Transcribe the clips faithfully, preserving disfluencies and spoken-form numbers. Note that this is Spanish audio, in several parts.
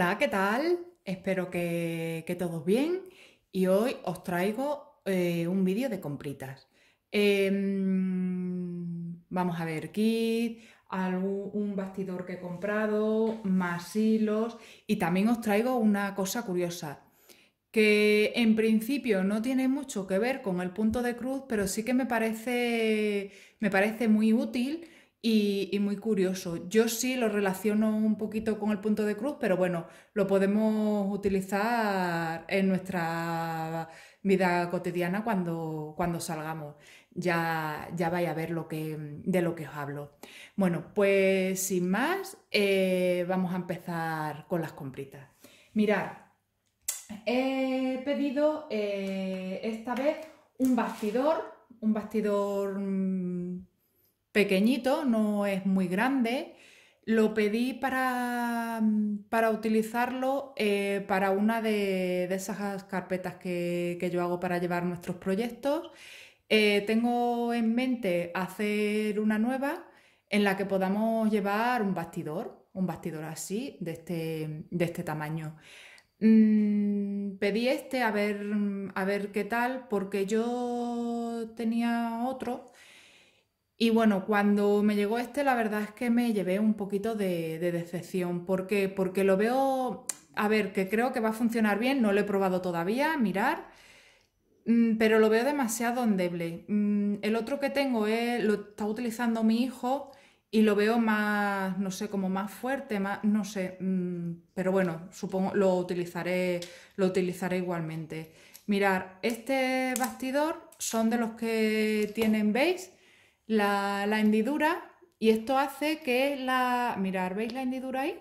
Hola, ¿qué tal? Espero que, que todos bien, y hoy os traigo eh, un vídeo de compritas. Eh, vamos a ver kit, algún, un bastidor que he comprado, más hilos, y también os traigo una cosa curiosa, que en principio no tiene mucho que ver con el punto de cruz, pero sí que me parece, me parece muy útil. Y, y muy curioso. Yo sí lo relaciono un poquito con el punto de cruz, pero bueno, lo podemos utilizar en nuestra vida cotidiana cuando, cuando salgamos. Ya, ya vais a ver lo que, de lo que os hablo. Bueno, pues sin más, eh, vamos a empezar con las compritas. Mirad, he pedido eh, esta vez un bastidor, un bastidor... Mmm, pequeñito, no es muy grande. Lo pedí para, para utilizarlo eh, para una de, de esas carpetas que, que yo hago para llevar nuestros proyectos. Eh, tengo en mente hacer una nueva en la que podamos llevar un bastidor, un bastidor así, de este, de este tamaño. Mm, pedí este a ver, a ver qué tal, porque yo tenía otro. Y bueno, cuando me llegó este, la verdad es que me llevé un poquito de, de decepción. ¿Por qué? Porque lo veo, a ver, que creo que va a funcionar bien, no lo he probado todavía, mirar, pero lo veo demasiado endeble. El otro que tengo es, lo está utilizando mi hijo y lo veo más, no sé, como más fuerte, más, no sé, pero bueno, supongo lo utilizaré, lo utilizaré igualmente. Mirar, este bastidor son de los que tienen, ¿veis? La, la hendidura, y esto hace que la... Mirad, ¿veis la hendidura ahí?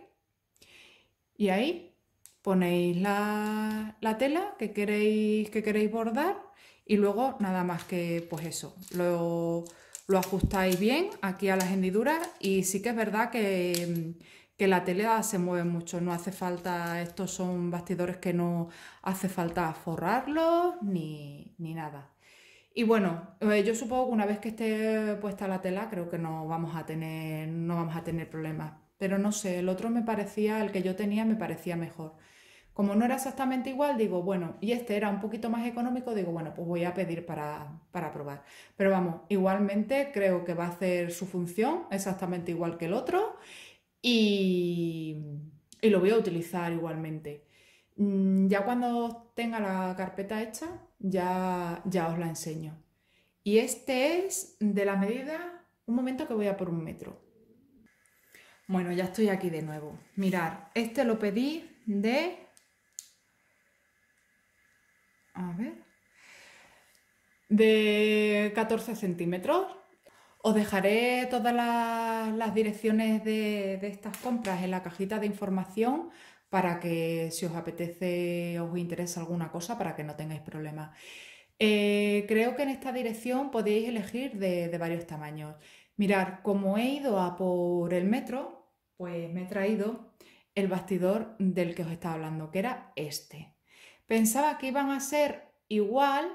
Y ahí ponéis la, la tela que queréis, que queréis bordar, y luego nada más que pues eso, lo, lo ajustáis bien aquí a las hendiduras. Y sí que es verdad que, que la tela se mueve mucho, no hace falta, estos son bastidores que no hace falta forrarlos ni, ni nada. Y bueno, yo supongo que una vez que esté puesta la tela, creo que no vamos a tener, no vamos a tener problemas. Pero no sé, el otro me parecía, el que yo tenía me parecía mejor. Como no era exactamente igual, digo, bueno, y este era un poquito más económico, digo, bueno, pues voy a pedir para, para probar. Pero vamos, igualmente creo que va a hacer su función exactamente igual que el otro, y, y lo voy a utilizar igualmente. Ya cuando tenga la carpeta hecha, ya, ya os la enseño. Y este es de la medida... Un momento que voy a por un metro. Bueno, ya estoy aquí de nuevo. Mirad, este lo pedí de... A ver... De catorce centímetros. Os dejaré todas las, las direcciones de, de estas compras en la cajita de información, para que si os apetece, os interesa alguna cosa, para que no tengáis problemas. Eh, creo que en esta dirección podéis elegir de, de varios tamaños. Mirad, como he ido a por el metro, pues me he traído el bastidor del que os estaba hablando, que era este. Pensaba que iban a ser igual,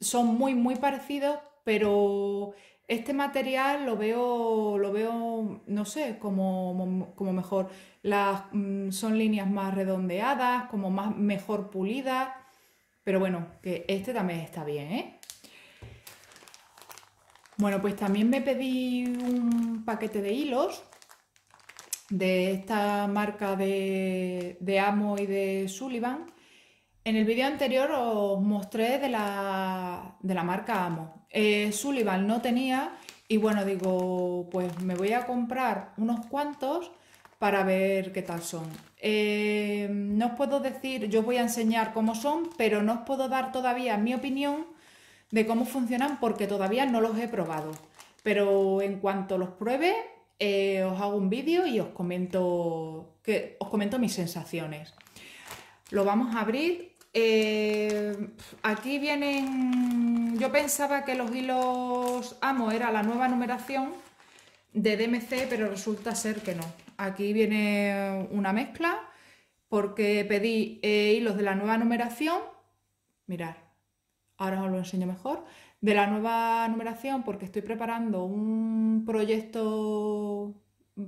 son muy muy parecidos, pero este material lo veo, lo veo, no sé, como, como mejor. Las, son líneas más redondeadas, como más mejor pulidas. Pero bueno, que este también está bien, ¿eh? Bueno, pues también me pedí un paquete de hilos de esta marca de, de Amo y de Sullivan. En el vídeo anterior os mostré de la, de la marca Amo. Eh, Sullivan no tenía, y bueno, digo, pues me voy a comprar unos cuantos para ver qué tal son. Eh, no os puedo decir, yo os voy a enseñar cómo son, pero no os puedo dar todavía mi opinión de cómo funcionan porque todavía no los he probado. Pero en cuanto los pruebe, eh, os hago un vídeo y os comento, que, os comento mis sensaciones. Lo vamos a abrir. Eh, aquí vienen... Yo pensaba que los hilos Amo era la nueva numeración de D M C, pero resulta ser que no. Aquí viene una mezcla porque pedí eh, hilos de la nueva numeración. Mirad, ahora os lo enseño mejor. De la nueva numeración porque estoy preparando un proyecto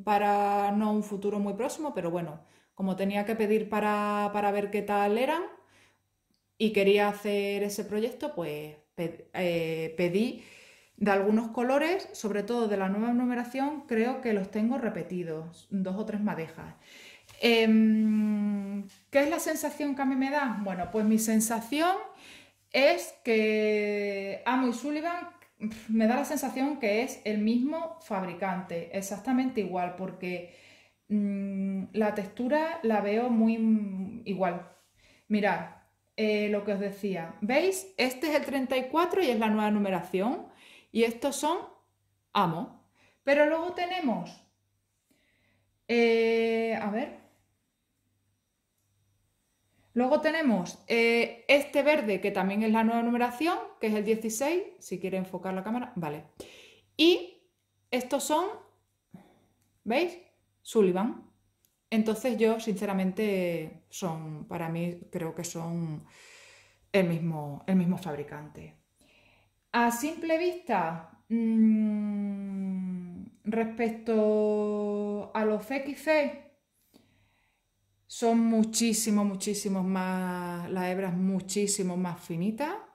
para no un futuro muy próximo, pero bueno... como tenía que pedir para, para ver qué tal eran y quería hacer ese proyecto, pues ped, eh, pedí de algunos colores, sobre todo de la nueva numeración, creo que los tengo repetidos, dos o tres madejas. Eh, ¿Qué es la sensación que a mí me da? Bueno, pues mi sensación es que Amo y Sullivan me da la sensación que es el mismo fabricante, exactamente igual, porque mmm, la textura la veo muy mmm, igual. Mirad, eh, lo que os decía, ¿veis? Este es el treinta y cuatro y es la nueva numeración, y estos son Amo. Pero luego tenemos, eh, a ver, luego tenemos eh, este verde, que también es la nueva numeración, que es el dieciséis, si quiere enfocar la cámara, vale. Y estos son, ¿veis? Sullivan. Entonces yo, sinceramente, son, para mí creo que son el mismo, el mismo fabricante. A simple vista, mmm, respecto a los F X F, son muchísimo, muchísimo más, la hebra es muchísimo más finita.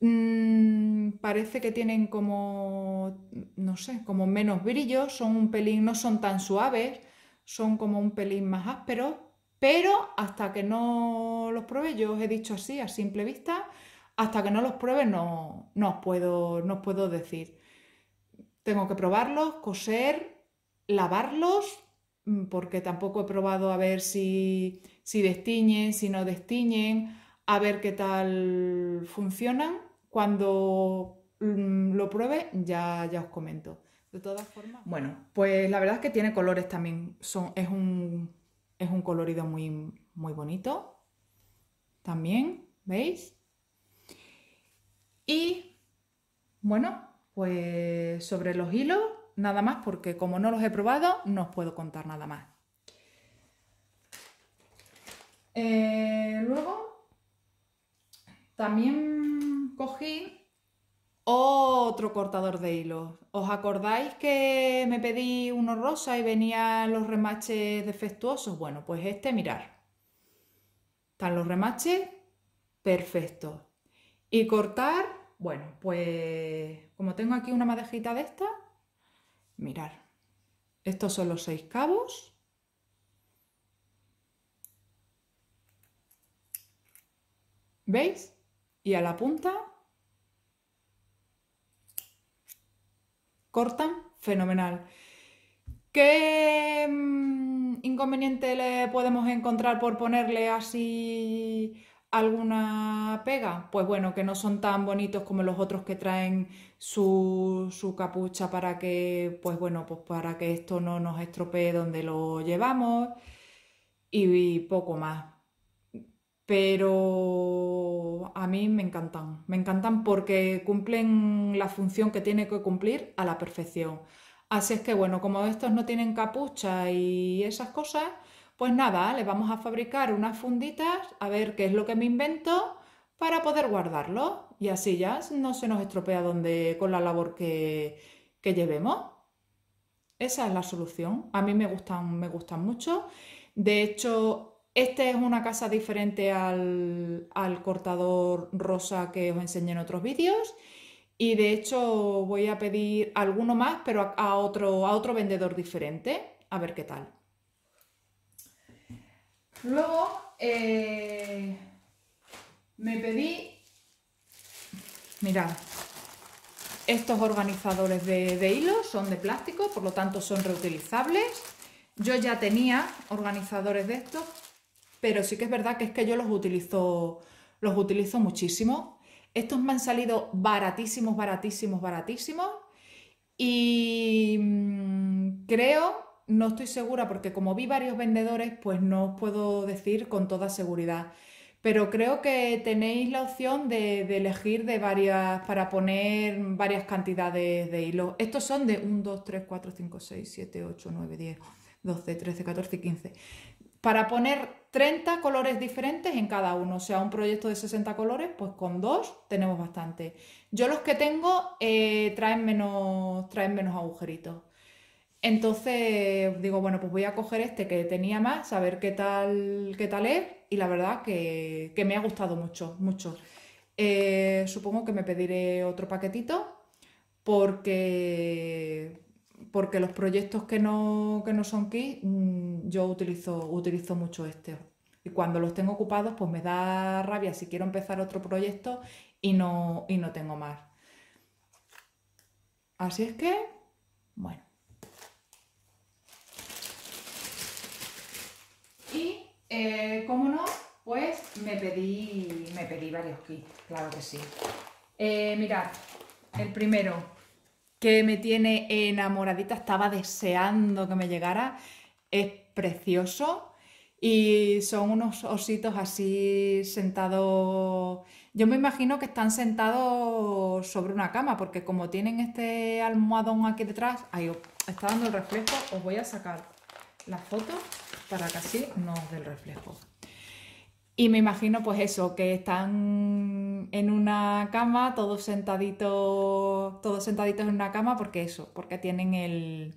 Mm, parece que tienen como, no sé, como menos brillo, son un pelín, no son tan suaves, son como un pelín más ásperos, pero hasta que no los pruebe, yo os he dicho así, a simple vista, hasta que no los pruebe no, no, os puedo, no os puedo decir. Tengo que probarlos, coser, lavarlos, porque tampoco he probado a ver si, si destiñen, si no destiñen, a ver qué tal funcionan. Cuando lo pruebe ya, ya os comento. De todas formas, bueno, pues la verdad es que tiene colores también, son, es, un, es un colorido muy, muy bonito también, ¿veis? Y bueno, pues sobre los hilos nada más, porque como no los he probado, no os puedo contar nada más. Eh, luego, también cogí otro cortador de hilos. ¿Os acordáis que me pedí uno rosa y venían los remaches defectuosos? Bueno, pues este, mirar. Están los remaches perfectos. Y cortar, bueno, pues como tengo aquí una madejita de estas, mirad, estos son los seis cabos. ¿Veis? Y a la punta cortan fenomenal. ¿Qué inconveniente le podemos encontrar por ponerle así alguna pega? Pues bueno, que no son tan bonitos como los otros que traen su, su capucha para que, pues bueno, pues para que esto no nos estropee donde lo llevamos y, y poco más. Pero a mí me encantan, me encantan porque cumplen la función que tiene que cumplir a la perfección. Así es que bueno, como estos no tienen capucha y esas cosas, pues nada, le vamos a fabricar unas funditas, a ver qué es lo que me invento para poder guardarlo. Y así ya no se nos estropea donde, con la labor que, que llevemos. Esa es la solución. A mí me gustan, me gustan mucho. De hecho, este es una casa diferente al, al cortador rosa que os enseñé en otros vídeos. Y de hecho voy a pedir alguno más, pero a, a, otro, a otro vendedor diferente. A ver qué tal. Luego eh, me pedí, mirad, estos organizadores de, de hilos son de plástico, por lo tanto son reutilizables. Yo ya tenía organizadores de estos, pero sí que es verdad que es que yo los utilizo, los utilizo muchísimo. Estos me han salido baratísimos, baratísimos, baratísimos y mmm, creo... No estoy segura porque como vi varios vendedores, pues no os puedo decir con toda seguridad. Pero creo que tenéis la opción de, de elegir de varias, para poner varias cantidades de hilos. Estos son de uno, dos, tres, cuatro, cinco, seis, siete, ocho, nueve, diez, doce, trece, catorce, quince. Para poner treinta colores diferentes en cada uno. O sea, un proyecto de sesenta colores, pues con dos tenemos bastante. Yo los que tengo eh, traen menos, traen menos agujeritos. Entonces digo, bueno, pues voy a coger este que tenía más, a ver qué tal, qué tal es, y la verdad que, que me ha gustado mucho, mucho. Eh, supongo que me pediré otro paquetito porque, porque los proyectos que no, que no son kit, yo utilizo, utilizo mucho este. Y cuando los tengo ocupados, pues me da rabia si quiero empezar otro proyecto y no, y no tengo más. Así es que, bueno. Y, eh, como no, pues me pedí, me pedí varios kits, claro que sí. Eh, mirad, el primero que me tiene enamoradita, estaba deseando que me llegara, es precioso. Y son unos ositos así sentados, yo me imagino que están sentados sobre una cama, porque como tienen este almohadón aquí detrás, ahí os está dando el reflejo, os voy a sacar la foto para que así no os dé el reflejo. Y me imagino pues eso, que están en una cama, todos sentaditos, todos sentaditos en una cama, porque eso, porque tienen el,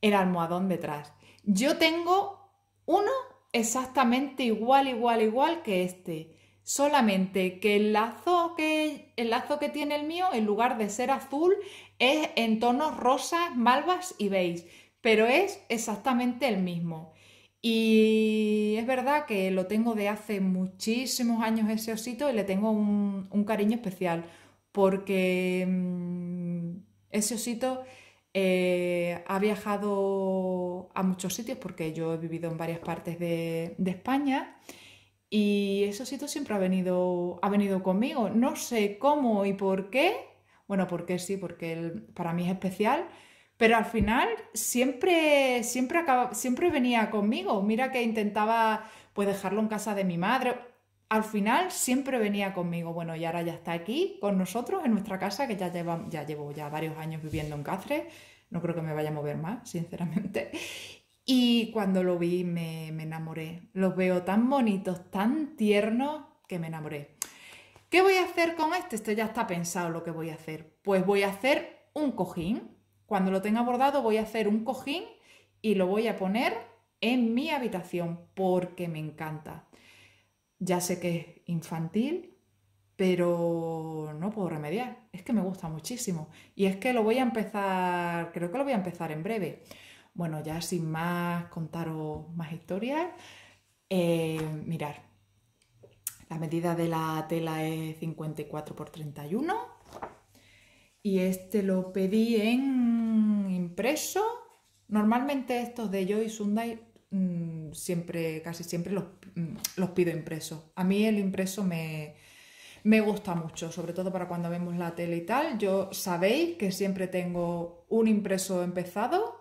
el almohadón detrás. Yo tengo uno exactamente igual, igual, igual que este, solamente que el lazo que, el lazo que tiene el mío, en lugar de ser azul, es en tonos rosas, malvas y beige, pero es exactamente el mismo. Y es verdad que lo tengo de hace muchísimos años ese osito y le tengo un, un cariño especial, porque mmm, ese osito eh, ha viajado a muchos sitios, porque yo he vivido en varias partes de, de España, y ese osito siempre ha venido, ha venido conmigo. No sé cómo y por qué, bueno, porque sí, porque él, para mí es especial. Pero al final siempre, siempre, acaba, siempre venía conmigo. Mira que intentaba pues dejarlo en casa de mi madre. Al final siempre venía conmigo. Bueno, y ahora ya está aquí con nosotros en nuestra casa, que ya, lleva, ya llevo ya varios años viviendo en Cáceres. No creo que me vaya a mover más, sinceramente. Y cuando lo vi me, me enamoré. Los veo tan bonitos, tan tiernos, que me enamoré. ¿Qué voy a hacer con este? Este ya está pensado lo que voy a hacer. Pues voy a hacer un cojín. Cuando lo tenga bordado voy a hacer un cojín y lo voy a poner en mi habitación porque me encanta. Ya sé que es infantil, pero no puedo remediar. Es que me gusta muchísimo. Y es que lo voy a empezar, creo que lo voy a empezar en breve. Bueno, ya sin más contaros más historias. Eh, mirad, la medida de la tela es cincuenta y cuatro por treinta y uno. Y este lo pedí en impreso. Normalmente estos de Joy Sunday mmm, siempre, casi siempre los, mmm, los pido impresos. A mí el impreso me, me gusta mucho, sobre todo para cuando vemos la tele y tal. Yo sabéis que siempre tengo un impreso empezado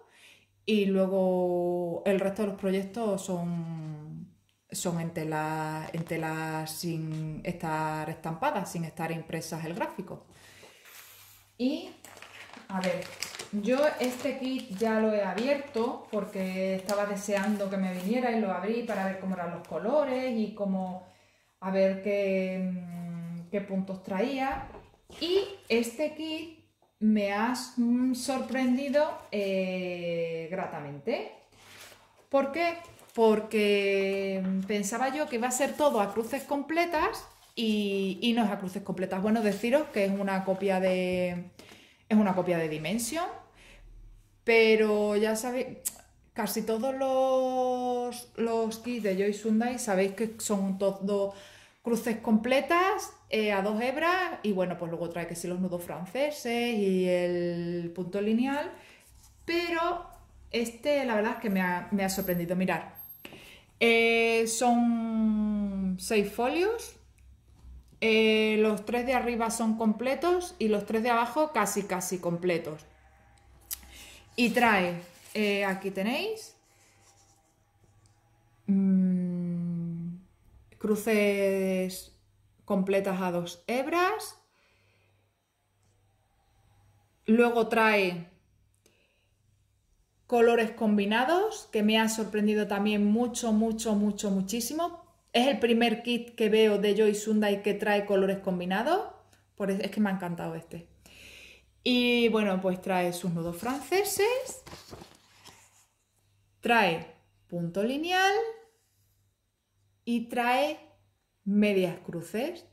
y luego el resto de los proyectos son, son en tela, en tela sin estar estampadas, sin estar impresas el gráfico. Y, a ver, yo este kit ya lo he abierto porque estaba deseando que me viniera y lo abrí para ver cómo eran los colores y cómo, a ver qué, qué puntos traía. Y este kit me ha sorprendido eh, gratamente. ¿Por qué? Porque pensaba yo que iba a ser todo a cruces completas. Y, y no es a cruces completas. Bueno, deciros que es una copia de es una copia de Dimension, pero ya sabéis, casi todos los, los kits de Joy Sunday sabéis que son todos cruces completas eh, a dos hebras, y bueno, pues luego trae que sí los nudos franceses y el punto lineal, pero este la verdad es que me ha, me ha sorprendido. Mirad, eh, son seis folios. Eh, los tres de arriba son completos y los tres de abajo casi casi completos. Y trae, eh, aquí tenéis, mmm, cruces completas a dos hebras. Luego trae colores combinados, que me ha sorprendido también mucho, mucho, mucho, muchísimo. Es el primer kit que veo de Joy Sunday que trae colores combinados. Por eso es que me ha encantado este. Y bueno, pues trae sus nudos franceses. trae punto lineal y trae medias cruces.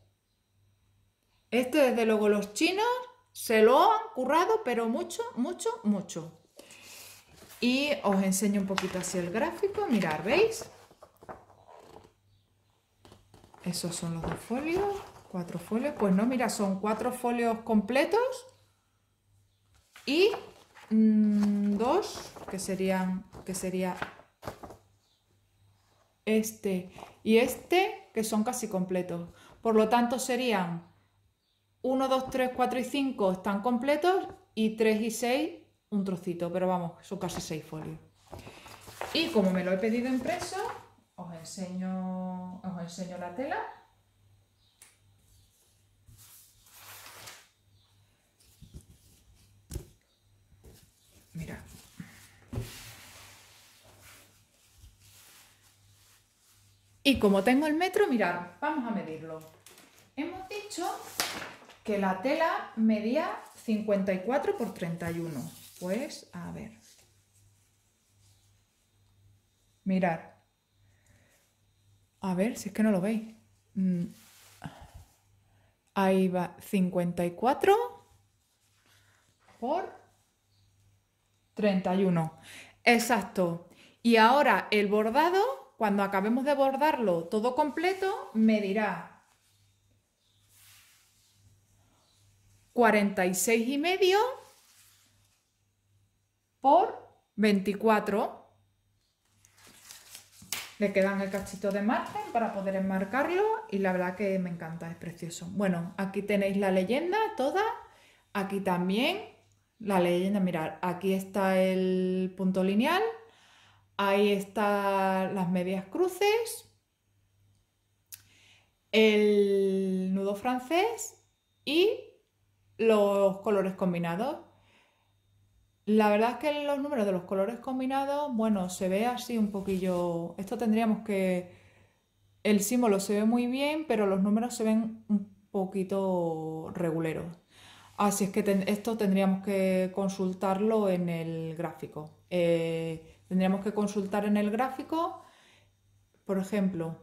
Este, desde luego, los chinos se lo han currado, pero mucho, mucho, mucho. Y os enseño un poquito así el gráfico. Mirad, ¿veis? Esos son los dos folios, cuatro folios. Pues no, mira, son cuatro folios completos y mmm, dos, que serían, que sería este y este, que son casi completos. Por lo tanto, serían uno, dos, tres, cuatro y cinco están completos y tres y seis un trocito, pero vamos, son casi seis folios. Y como me lo he pedido impreso, os enseño, os enseño la tela. Mira. Y como tengo el metro, mirad, vamos a medirlo. Hemos dicho que la tela medía cincuenta y cuatro por treinta y uno. Pues, a ver. Mirad. A ver, si es que no lo veis. Ahí va, cincuenta y cuatro por treinta y uno. Exacto. Y ahora el bordado, cuando acabemos de bordarlo todo completo, medirá cuarenta y seis y medio por veinticuatro. Le quedan el cachito de margen para poder enmarcarlo y la verdad que me encanta, es precioso. Bueno, aquí tenéis la leyenda toda, aquí también la leyenda, mirad, aquí está el punto lineal, ahí están las medias cruces, el nudo francés y los colores combinados. La verdad es que los números de los colores combinados, bueno, se ve así un poquillo... Esto tendríamos que... El símbolo se ve muy bien, pero los números se ven un poquito reguleros. Así es que ten... esto tendríamos que consultarlo en el gráfico. Eh, tendríamos que consultar en el gráfico, por ejemplo,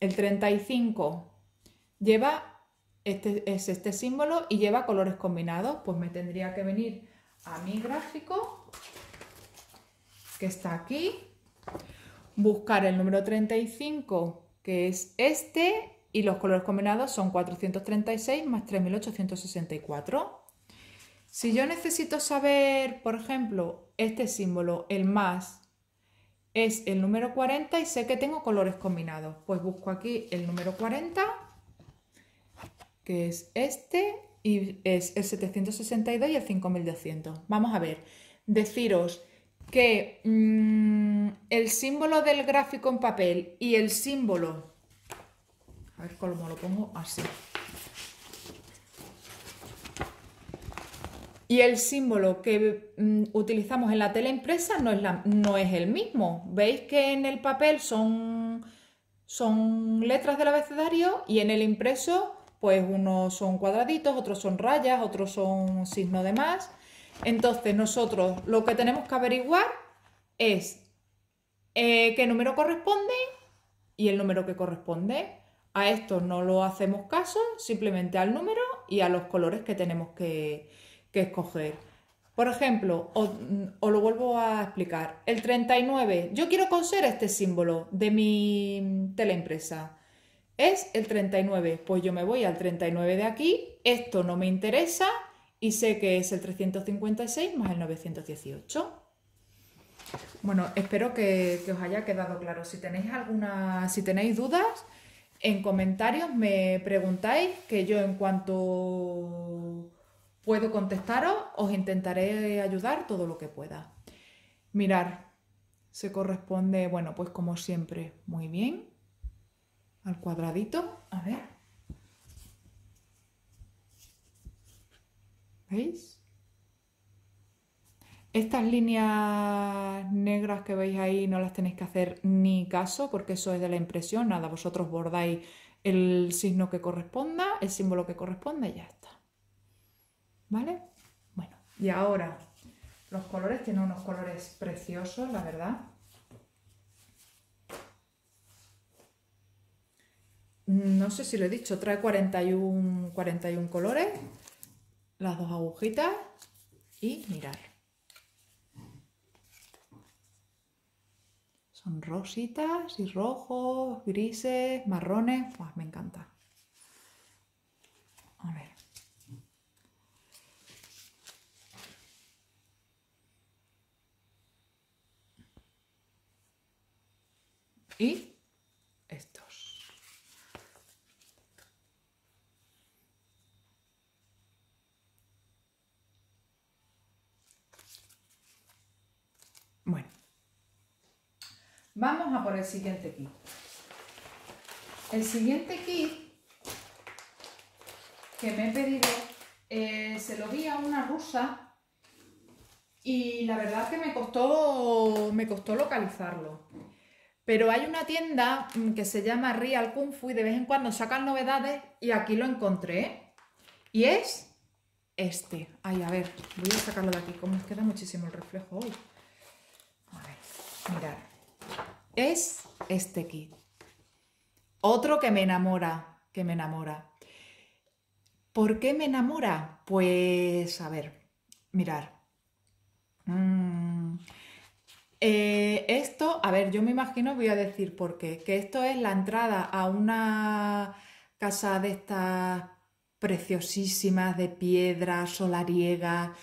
el treinta y cinco lleva... Este, es este símbolo y lleva colores combinados, pues me tendría que venir a mi gráfico, que está aquí, buscar el número treinta y cinco, que es este, y los colores combinados son cuatrocientos treinta y seis más tres mil ochocientos sesenta y cuatro. Si yo necesito saber, por ejemplo, este símbolo, el más, es el número cuarenta y sé que tengo colores combinados, pues busco aquí el número cuarenta, que es este, y es el setecientos sesenta y dos y el cinco mil doscientos. Vamos a ver, deciros que mmm, el símbolo del gráfico en papel y el símbolo... A ver cómo lo pongo así. Y el símbolo que mmm, utilizamos en la tela impresa no es, la, no es el mismo. Veis que en el papel son, son letras del abecedario y en el impreso... Pues unos son cuadraditos, otros son rayas, otros son signo de más. Entonces nosotros lo que tenemos que averiguar es eh, qué número corresponde y el número que corresponde. A esto no lo hacemos caso, simplemente al número y a los colores que tenemos que, que escoger. Por ejemplo, os, os lo vuelvo a explicar. El treinta y nueve, yo quiero coser este símbolo de mi tela impresa. Es el treinta y nueve, pues yo me voy al treinta y nueve de aquí, esto no me interesa y sé que es el trescientos cincuenta y seis más el novecientos dieciocho. Bueno, espero que, que os haya quedado claro. Si tenéis alguna, si tenéis dudas, en comentarios me preguntáis, que yo en cuanto puedo contestaros, os intentaré ayudar todo lo que pueda. Mirad, se corresponde, bueno, pues como siempre, muy bien. Al cuadradito, a ver, ¿veis? Estas líneas negras que veis ahí no las tenéis que hacer ni caso porque eso es de la impresión, nada, vosotros bordáis el signo que corresponda, el símbolo que corresponda y ya está, ¿vale? Bueno, y ahora los colores. Tiene unos colores preciosos, la verdad. No sé si lo he dicho, trae cuarenta y uno, cuarenta y uno colores, las dos agujitas y mirad. Son rositas y rojos, grises, marrones. Pues me encanta. A ver. Y estos. Bueno. Vamos a por el siguiente kit. El siguiente kit que me he pedido, eh, se lo vi a una rusa y la verdad que me costó, me costó localizarlo. Pero hay una tienda que se llama Real Kung Fu y de vez en cuando sacan novedades y aquí lo encontré. Y es este. Ay, a ver, voy a sacarlo de aquí, como queda muchísimo el reflejo hoy. A ver, mirad. Es este kit. Otro que me enamora, que me enamora. ¿Por qué me enamora? Pues, a ver, mirar. Mm. Eh, esto, a ver, yo me imagino, voy a decir por qué. Que esto es la entrada a una casa de estas preciosísimas de piedra, solariega,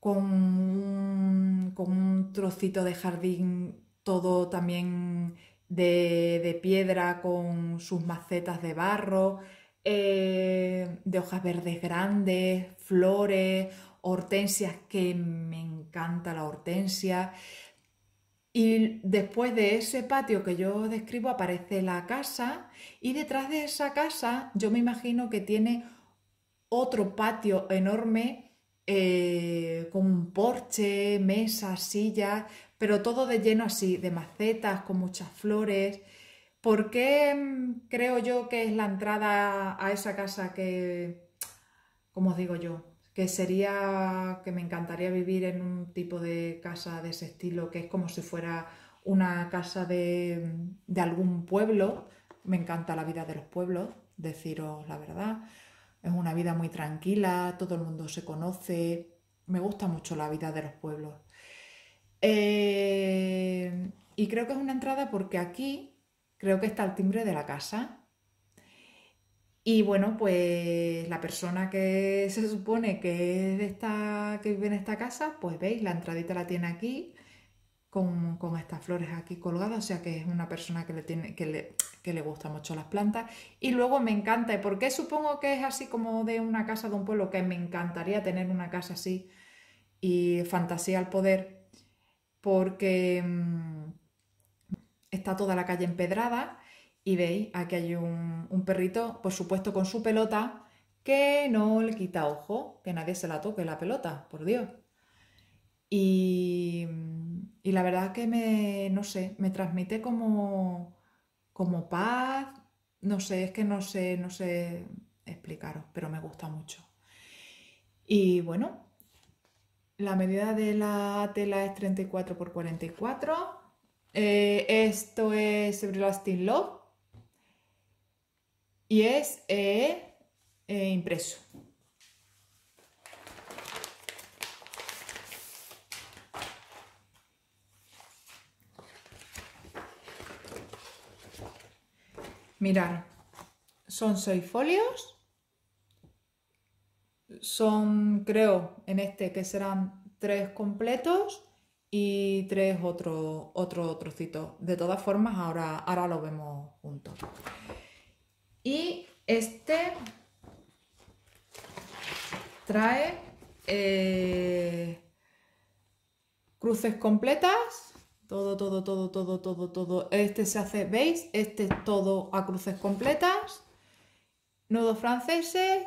con un, con un trocito de jardín. Todo también de, de piedra con sus macetas de barro, eh, de hojas verdes grandes, flores, hortensias, que me encanta la hortensia. Y después de ese patio que yo describo aparece la casa y detrás de esa casa yo me imagino que tiene otro patio enorme eh, con un porche, mesas, sillas... Pero todo de lleno así, de macetas, con muchas flores. ¿Por qué creo yo que es la entrada a esa casa que, como os digo yo, que sería, que me encantaría vivir en un tipo de casa de ese estilo, que es como si fuera una casa de, de algún pueblo? Me encanta la vida de los pueblos, deciros la verdad. Es una vida muy tranquila, todo el mundo se conoce. Me gusta mucho la vida de los pueblos. Eh, y creo que es una entrada porque aquí creo que está el timbre de la casa y bueno, pues la persona que se supone que es de esta, que vive en esta casa, pues veis, la entradita la tiene aquí con, con estas flores aquí colgadas, o sea que es una persona que le tiene, que le, que le gustan mucho las plantas. Y luego me encanta, y porque supongo que es así como de una casa de un pueblo, que me encantaría tener una casa así, y fantasía al poder. Porque está toda la calle empedrada y veis, aquí hay un, un perrito, por supuesto con su pelota, que no le quita ojo, que nadie se la toque la pelota, por Dios. Y, y la verdad que me, no sé, me transmite como, como paz, no sé, es que no sé, no sé explicaros, pero me gusta mucho. Y bueno... La medida de la tela es treinta y cuatro por cuarenta y cuatro. Eh, esto es Elastic Love. Y es eh, eh, impreso. Mirad, son seis folios. Son, creo, en este que serán tres completos y tres otro, otro trocito. De todas formas, ahora, ahora lo vemos juntos. Y este trae eh, cruces completas. Todo, todo, todo, todo, todo, todo. Este se hace, ¿veis? Este es todo a cruces completas. Nudos franceses.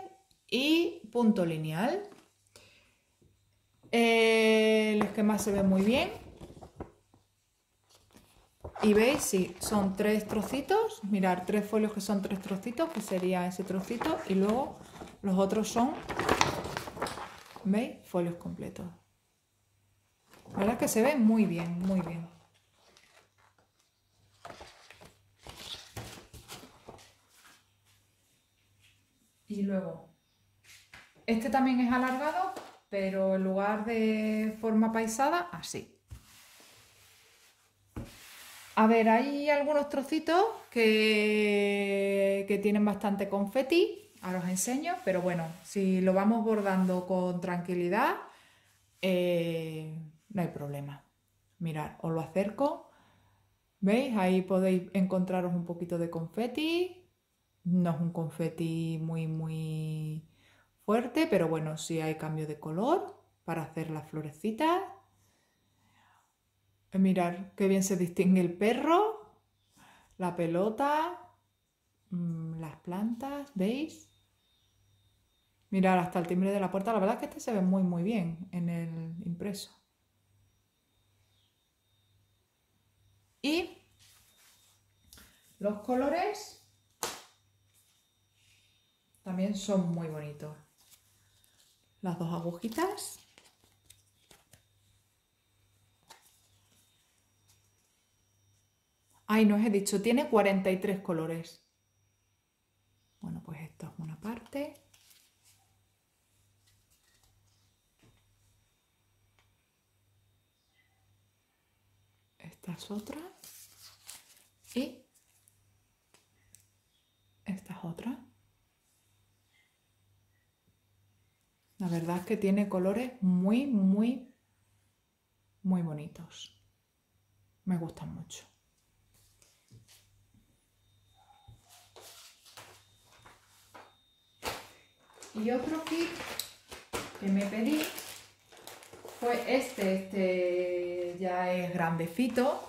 Y punto lineal. Eh, el esquema se ve muy bien. Y veis, sí, son tres trocitos. Mirad, tres folios que son tres trocitos, que sería ese trocito. Y luego los otros son, ¿veis? Folios completos. La verdad es que se ve muy bien, muy bien. Y luego, este también es alargado, pero en lugar de forma paisada, así. A ver, hay algunos trocitos que, que tienen bastante confeti, ahora os enseño, pero bueno, si lo vamos bordando con tranquilidad, eh, no hay problema. Mirad, os lo acerco, ¿veis? Ahí podéis encontraros un poquito de confeti, no es un confeti muy, muy fuerte, pero bueno, sí hay cambio de color para hacer las florecitas. Mirar qué bien se distingue el perro, la pelota, las plantas, ¿veis? Mirar hasta el timbre de la puerta. La verdad es que este se ve muy muy bien en el impreso. Y los colores también son muy bonitos. Las dos agujitas. Ay, no os he dicho, tiene cuarenta y tres colores. Bueno, pues esto es una parte. Esta es otra. Y esta es otra. La verdad es que tiene colores muy, muy, muy bonitos. Me gustan mucho. Y otro kit que me pedí fue este, este ya es grandecito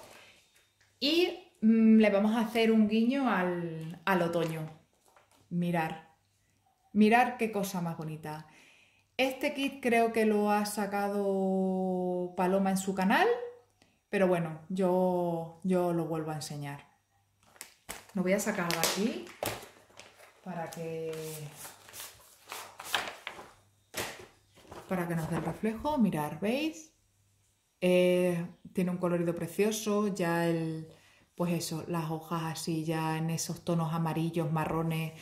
y mmm, le vamos a hacer un guiño al, al otoño. Mirar, mirar qué cosa más bonita. Este kit creo que lo ha sacado Paloma en su canal, pero bueno, yo, yo lo vuelvo a enseñar. Lo voy a sacar de aquí para que... para que nos dé el reflejo. Mirad, ¿veis? Eh, tiene un colorido precioso, ya el, pues eso, las hojas así, ya en esos tonos amarillos, marrones,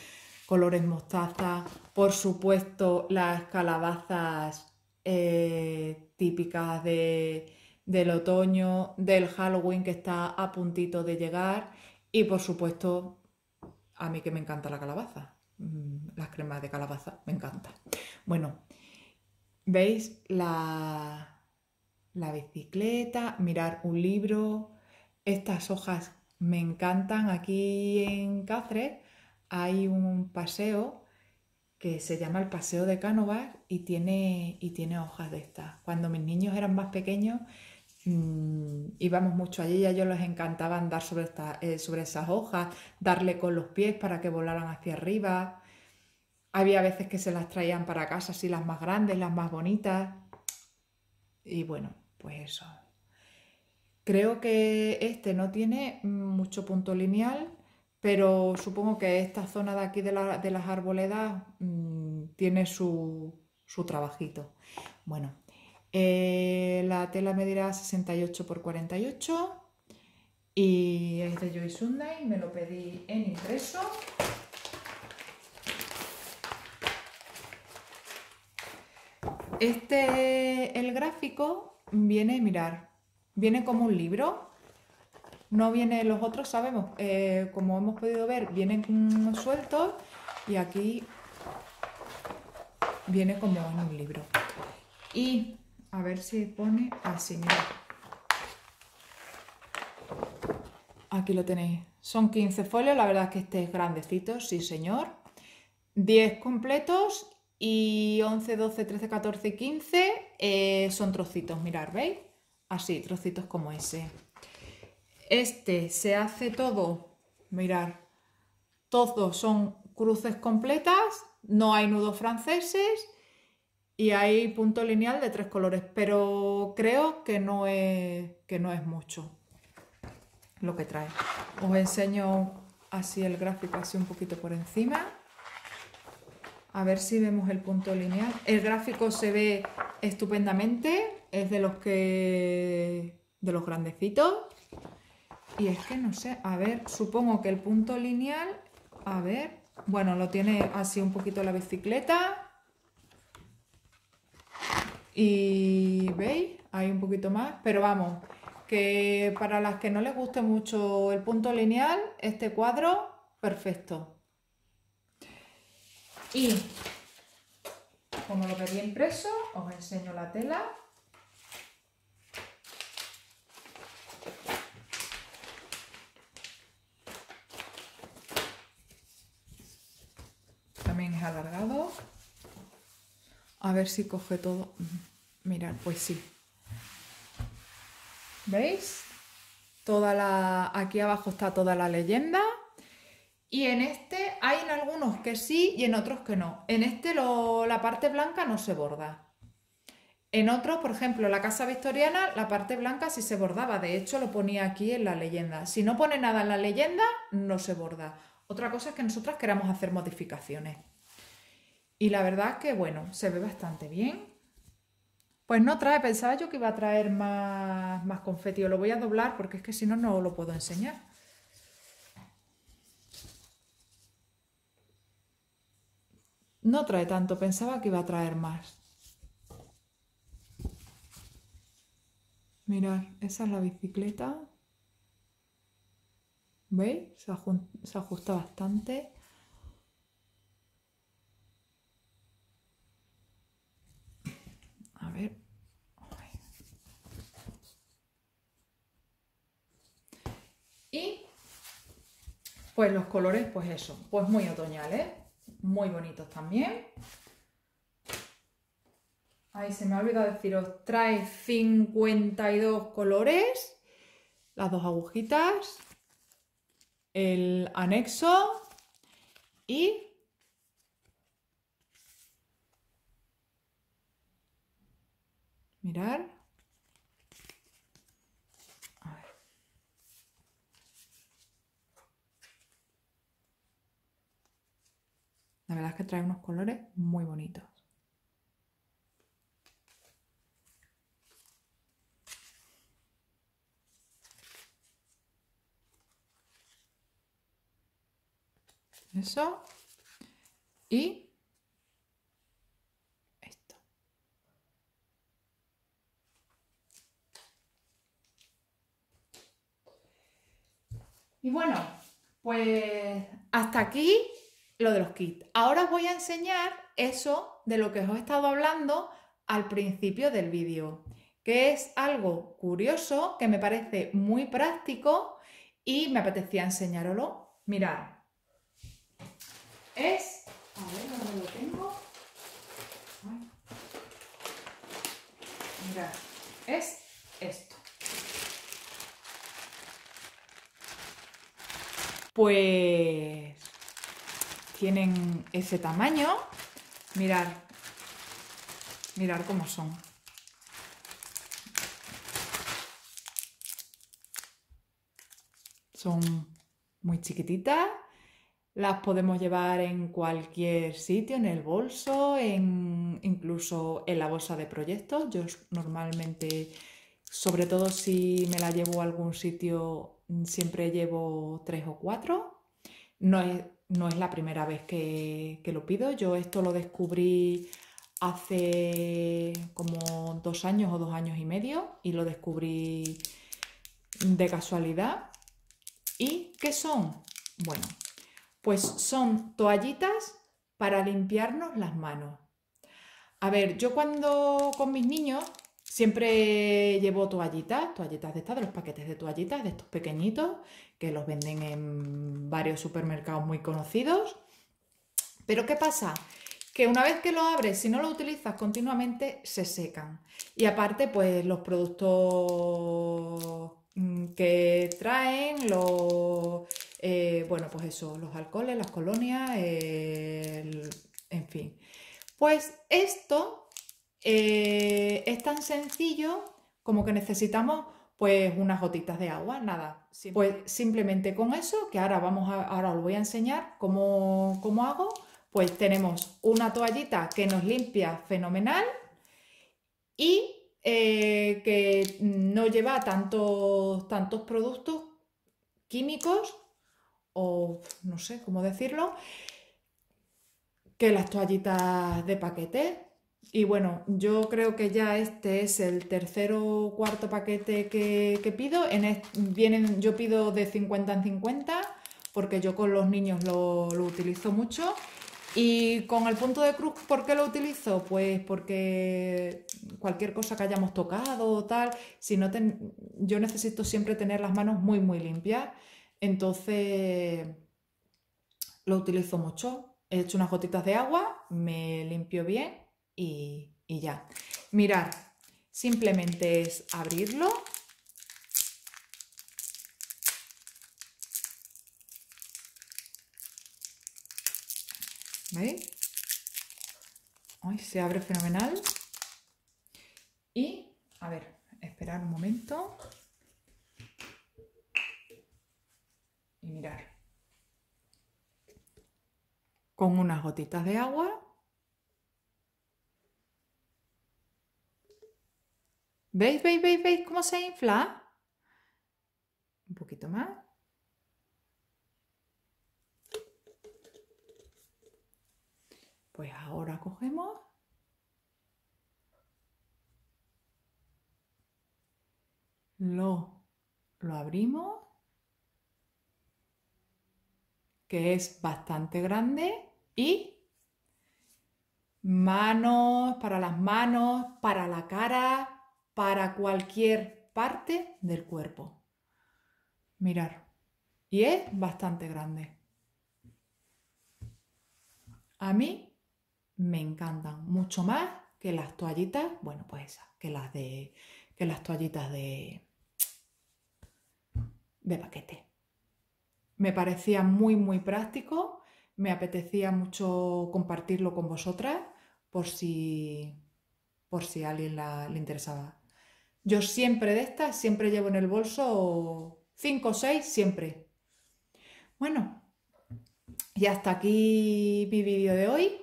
colores mostaza, por supuesto las calabazas eh, típicas de, del otoño, del Halloween que está a puntito de llegar y por supuesto a mí que me encanta la calabaza, las cremas de calabaza, me encanta. Bueno, ¿veis? La, la bicicleta, mirar un libro, estas hojas me encantan. Aquí en Cáceres hay un paseo que se llama el Paseo de Cánovas y tiene, y tiene hojas de estas. Cuando mis niños eran más pequeños mmm, íbamos mucho allí y a ellos les encantaba andar sobre, esta, eh, sobre esas hojas, darle con los pies para que volaran hacia arriba. Había veces que se las traían para casa, así las más grandes, las más bonitas. Y bueno, pues eso. Creo que este no tiene mucho punto lineal, pero supongo que esta zona de aquí de, la, de las arboledas mmm, tiene su, su trabajito. Bueno, eh, la tela medirá sesenta y ocho por cuarenta y ocho y es de Joy Sunday, me lo pedí en impreso. Este, el gráfico, viene, mirar, viene como un libro, no viene, los otros sabemos, eh, como hemos podido ver, vienen mmm, sueltos y aquí viene como en un libro. Y a ver si pone así, mirad. Aquí lo tenéis, son quince folios, la verdad es que este es grandecito, sí señor, diez completos. Y once, doce, trece, catorce y quince eh, son trocitos, mirad, ¿veis? Así, trocitos como ese. Este se hace todo, mirad, todos son cruces completas, no hay nudos franceses y hay punto lineal de tres colores, pero creo que no es, que no es mucho lo que trae. Os enseño así el gráfico, así un poquito por encima. A ver si vemos el punto lineal. El gráfico se ve estupendamente. es de los que... de los grandecitos. Y es que no sé, a ver, supongo que el punto lineal, a ver, bueno, lo tiene así un poquito la bicicleta. Y veis, hay un poquito más, pero vamos, que para las que no les guste mucho el punto lineal, este cuadro, perfecto. Y como lo pedí impreso, os enseño la tela. También es alargado. A ver si coge todo. Mirad, pues sí. ¿Veis? Toda la... Aquí abajo está toda la leyenda. Y en este hay en algunos que sí y en otros que no. En este lo... la parte blanca no se borda. En otros, por ejemplo, la casa victoriana, la parte blanca sí se bordaba. De hecho, lo ponía aquí en la leyenda. Si no pone nada en la leyenda, no se borda. Otra cosa es que nosotras queramos hacer modificaciones. Y la verdad que, bueno, se ve bastante bien. Pues no trae, pensaba yo que iba a traer más, más confeti. Lo voy a doblar porque es que si no, no lo puedo enseñar. No trae tanto, pensaba que iba a traer más. Mirad, esa es la bicicleta. ¿Veis? Se, se ajusta bastante. A ver. Y pues los colores, pues eso, pues muy otoñales, ¿eh? Muy bonitos también. Ahí se me ha olvidado deciros, trae cincuenta y dos colores, las dos agujitas, el anexo y mirad, a ver. La verdad es que trae unos colores muy bonitos. Eso. Y esto. Y bueno, pues hasta aquí lo de los kits. Ahora os voy a enseñar eso de lo que os he estado hablando al principio del vídeo, que es algo curioso, que me parece muy práctico y me apetecía enseñároslo. Mirad. Es, a ver, ¿dónde lo tengo? Mirad, es esto. Pues tienen ese tamaño. Mirad, mirad cómo son. Son muy chiquititas. Las podemos llevar en cualquier sitio, en el bolso, en, incluso en la bolsa de proyectos. Yo normalmente, sobre todo si me la llevo a algún sitio, siempre llevo tres o cuatro. No es, no es la primera vez que, que lo pido. Yo esto lo descubrí hace como dos años o dos años y medio y lo descubrí de casualidad. ¿Y qué son? Bueno... Pues son toallitas para limpiarnos las manos. A ver, yo cuando con mis niños siempre llevo toallitas, toallitas de estas, de los paquetes de toallitas, de estos pequeñitos, que los venden en varios supermercados muy conocidos. Pero ¿qué pasa? Que una vez que lo abres, si no lo utilizas continuamente, se secan. Y aparte, pues los productos que traen, los... Eh, bueno, pues eso, los alcoholes, las colonias, eh, el, en fin. Pues esto eh, es tan sencillo como que necesitamos pues unas gotitas de agua, nada. Pues simplemente con eso, que ahora, vamos a, ahora os voy a enseñar cómo, cómo hago, pues tenemos una toallita que nos limpia fenomenal y eh, que no lleva tantos, tantos productos químicos, o no sé cómo decirlo, que las toallitas de paquete. Y bueno, yo creo que ya este es el tercer o cuarto paquete que, que pido. En este, vienen, yo pido de cincuenta en cincuenta, porque yo con los niños lo, lo utilizo mucho. Y con el punto de cruz, ¿por qué lo utilizo? Pues porque cualquier cosa que hayamos tocado o tal, si no ten, yo necesito siempre tener las manos muy muy limpias. Entonces lo utilizo mucho. He hecho unas gotitas de agua, me limpio bien. Y, y ya, mirad, simplemente es abrirlo ¿veis? Ay, se abre fenomenal. Y, a ver, esperar un momento y mirad, con unas gotitas de agua. ¿Veis, veis, veis, veis cómo se infla? Un poquito más. Pues ahora cogemos. Lo, lo abrimos. Que es bastante grande. Y manos, para las manos, para la cara, para cualquier parte del cuerpo. Mirad, y es bastante grande. A mí me encantan mucho más que las toallitas, bueno, pues esas, que las de que las toallitas de de paquete. Me parecía muy muy práctico, me apetecía mucho compartirlo con vosotras por si por si a alguien la, le interesaba. Yo siempre de estas, siempre llevo en el bolso cinco o seis, siempre. Bueno, y hasta aquí mi vídeo de hoy.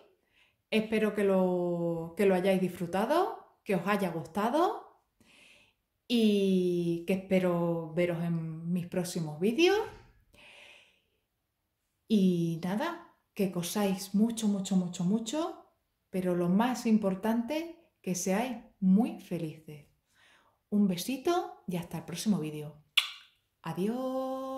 Espero que lo, que lo hayáis disfrutado, que os haya gustado y que espero veros en mis próximos vídeos. Y nada, que cosáis mucho, mucho, mucho, mucho, pero lo más importante, que seáis muy felices. Un besito y hasta el próximo vídeo. Adiós.